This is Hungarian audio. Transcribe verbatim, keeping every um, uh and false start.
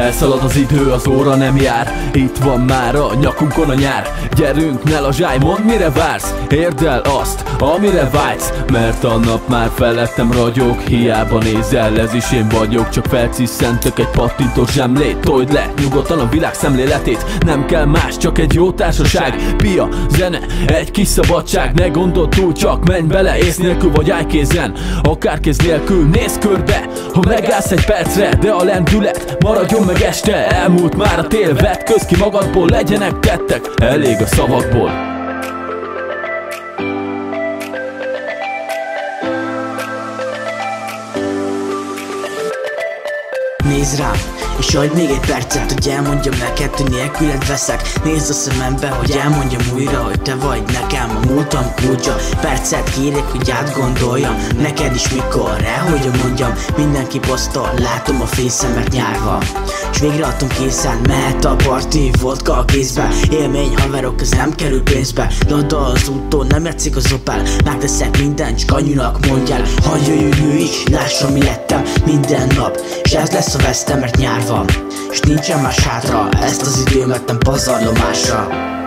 Elszalad az idő, az óra nem jár. Itt van már a nyakunkon a nyár. Gyerünk, ne lazsálj, mondd mire vársz. Érd el azt, amire vágysz. Mert a nap már felettem ragyog. Hiába nézel, ez is én vagyok. Csak felcisszentek egy pattintó zsemlét. Told le nyugodtan a világ szemléletét. Nem kell más, csak egy jó társaság. Pia, zene, egy kis szabadság. Ne gondol túl, csak menj bele. Ész nélkül vagy állkézen, akár kéz nélkül. Nézz körbe, ha megállsz egy percre. De a lendület maradjon meg este. Elmúlt már a tél, vedd köz ki magadból. Legyenek tettek, elég a szavakból. Nézd rám, és adj még egy percet, hogy elmondjam neked, hogy nélküled veszek. Nézd a szemembe, hogy elmondjam újra, hogy te vagy nekem a múltam kulcsa. Percet kérek, hogy átgondoljam, neked is mikor, elhogy mondjam. Mindenki posztol, látom a fészemet nyárva, és végre adtam készen, mehet a parti, vodka a kézbe. Élmény haverok, ez nem kerül pénzbe. Lada az úton, nem játszik az Opel. Megteszek mindent, csak anyunak mondjál. Hadd jöjjön ő is, lássa mi lettem minden nap, és ez lesz a vesztem, mert nyár van, s nincsen más hátra. Ezt az időmet nem pazarlomásra.